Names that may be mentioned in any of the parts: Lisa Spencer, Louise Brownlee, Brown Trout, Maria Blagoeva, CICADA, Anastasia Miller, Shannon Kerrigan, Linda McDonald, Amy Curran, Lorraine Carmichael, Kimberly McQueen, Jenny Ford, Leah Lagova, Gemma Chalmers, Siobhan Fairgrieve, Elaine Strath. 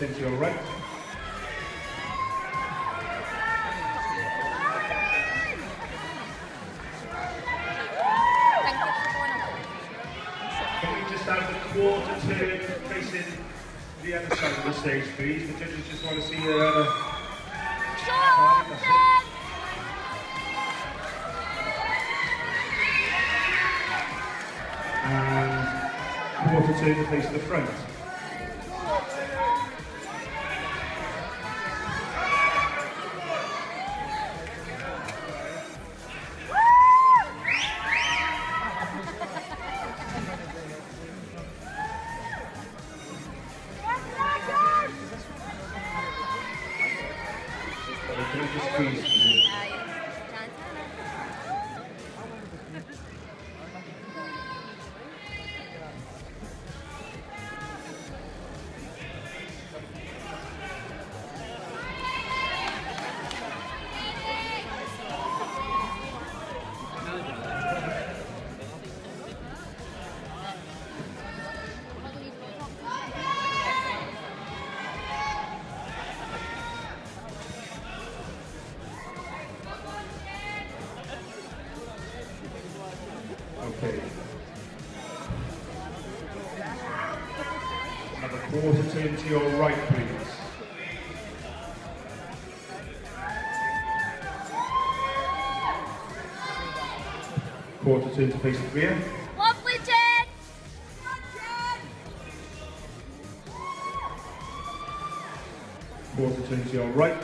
Hamilton to your right. Can we just have the quarter turn facing the other side of the stage, please? The judges just want to see their other side. And quarter turn to face the front. To your right, please. Quarter turn to face the rear. Quarter turn to your right.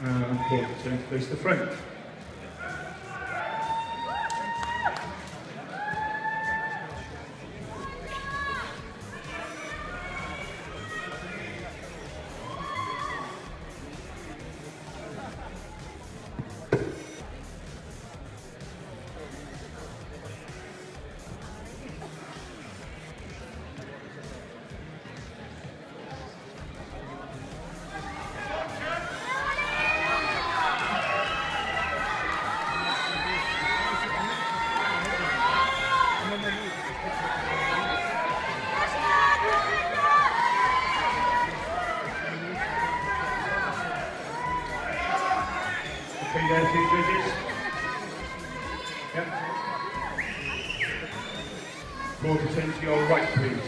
And quarter turn to face the front. Your right, please.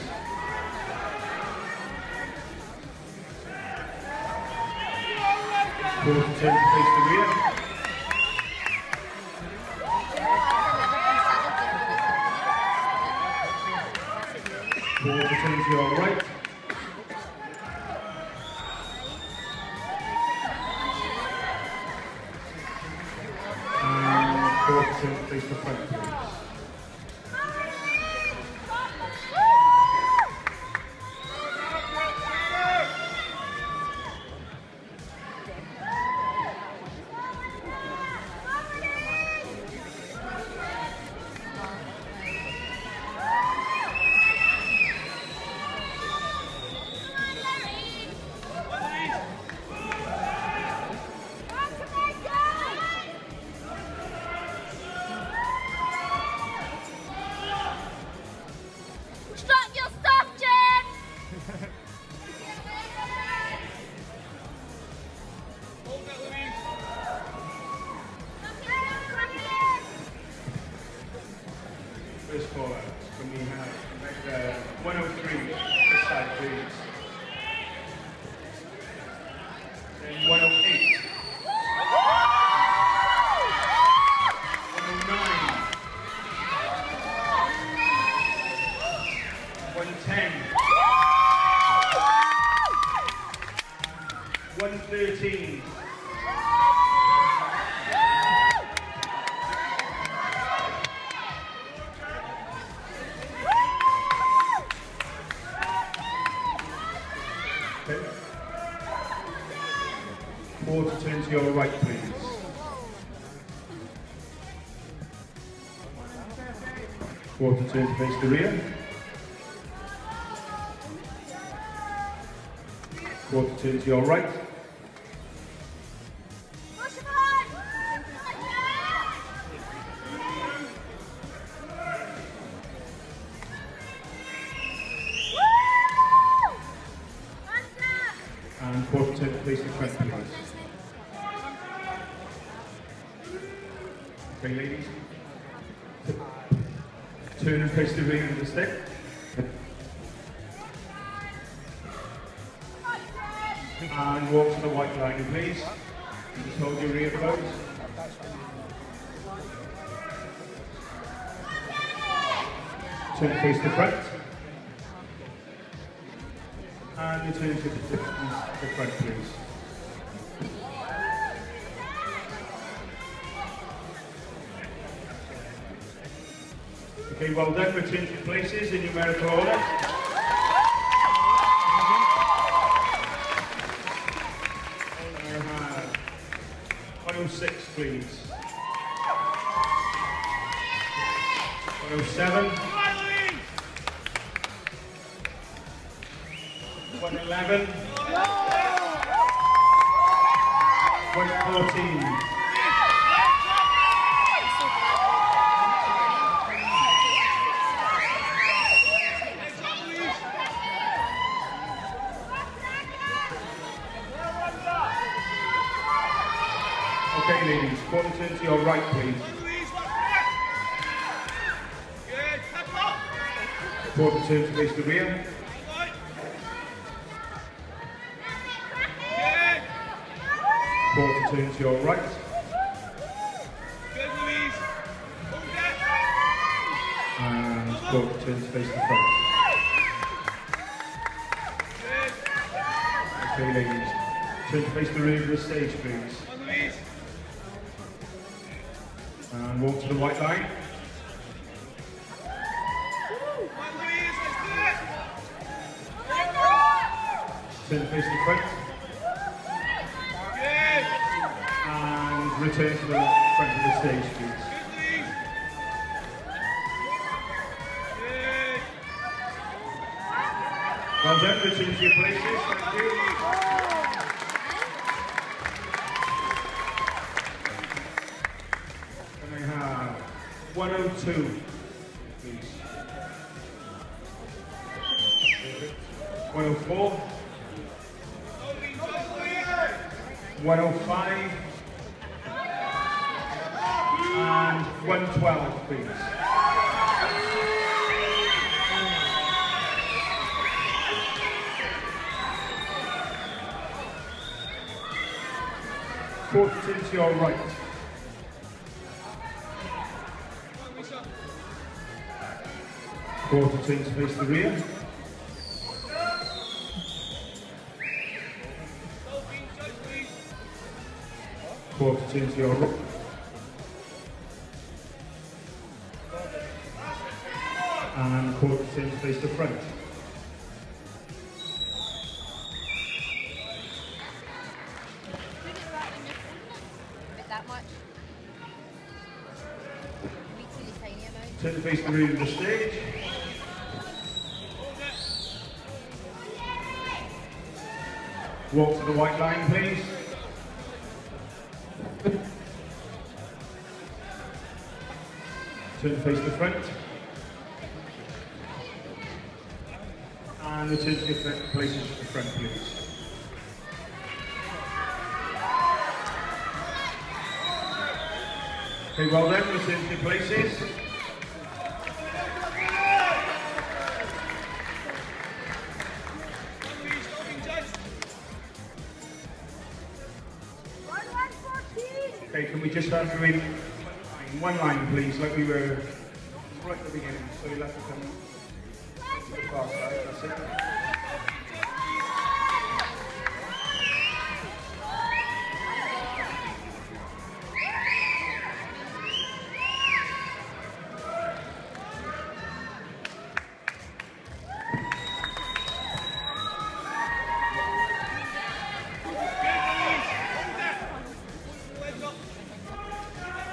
Quarter turn to face the rear. Quarter turn to your right. Anastasia Miller. Okay, ladies, turn and face the ring on the step. And walk to the white line, please. Just hold your rear close. Turn and face the front. And return to the front, please. Okay, well done. We're changing places in numerical order. Mm-hmm. 106, please. 107. 111. 114. 120 or right, please. 120 to face the rear. 120 to your right. 120 to face the front. Okay, ladies. Turn to face the rear of the stage, please. And walk to the white line. Turn face the front. And return to the front of the stage, please. Well done, return to your places, thank you. We have 102, please. 104. 105. And 112, please. Quarter to your right. 114 to face the rear. 114 to your right. 114 to face the front. Turn to face the rear of the stage. Walk to the white line, please. Turn to face the front. And return to your places to the front, please. Okay, well then, return to your places. We just have to read one line, please, like we were right at the beginning, so you'll have to come fast, right? That's it.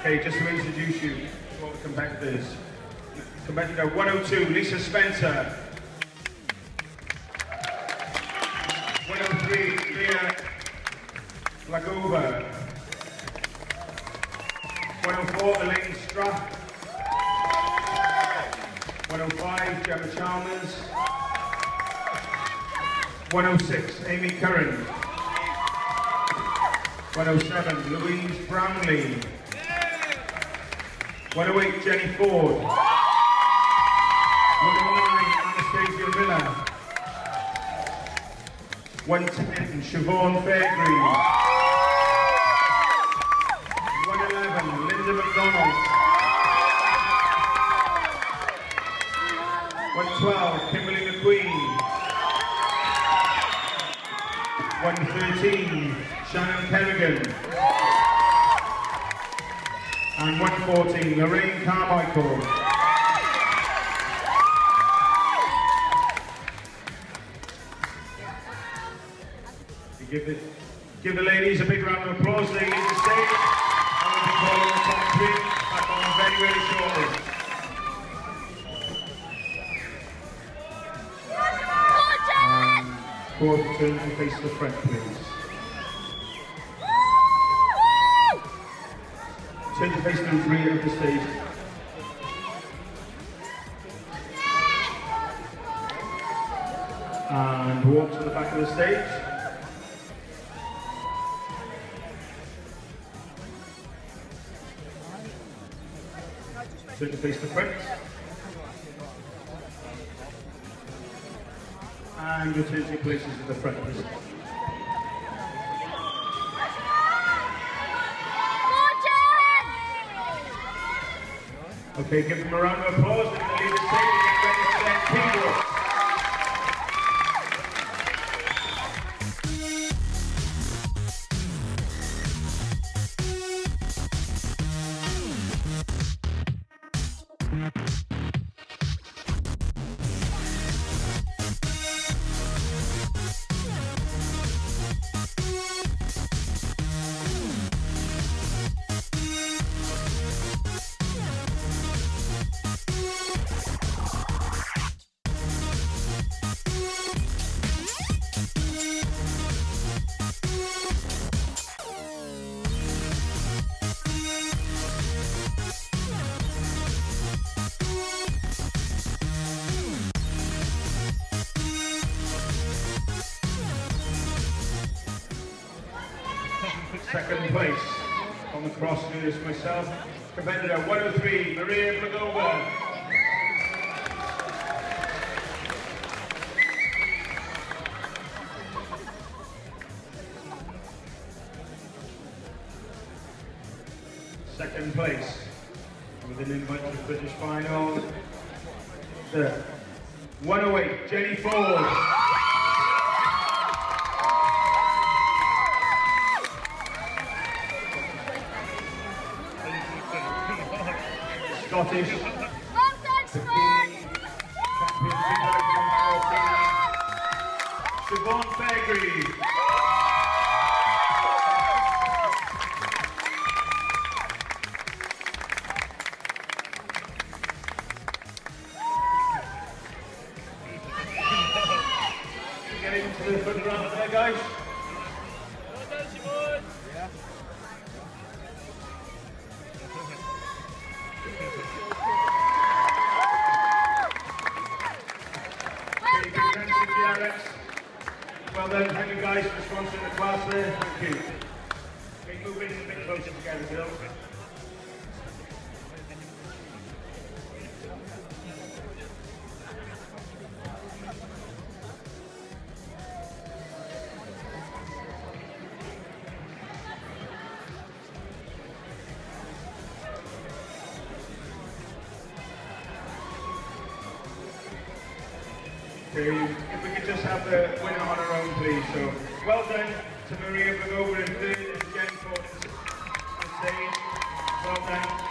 Okay, just to introduce you to all the competitors. Competitor 102, Lisa Spencer. 103, Leah Lagova. 104, Elaine Strath. 105, Gemma Chalmers. 106, Amy Curran. 107, Louise Brownlee. 108, Jenny Ford. 109, Anastasia Miller. 110, Siobhan Fairgrieve. 111, Linda McDonald. 112, Kimberly McQueen. 113, Shannon Kerrigan. And 114, Lorraine Carmichael. Give the ladies a big round of applause. They leave the stage. I will be calling the top three back on very, very shortly. Board, turn and face the front, please. Turn to face number three of the stage. And walk to the back of the stage. Turn to face the front. And return to your places at the front. Please. Okay, give them a round of applause. They're going to leave the stage and get ready for their keyboard. Second place on the cross is myself, competitor 103, Maria Blagoeva. 2nd place, with an invite to the British final, 108, Jenny Ford. 10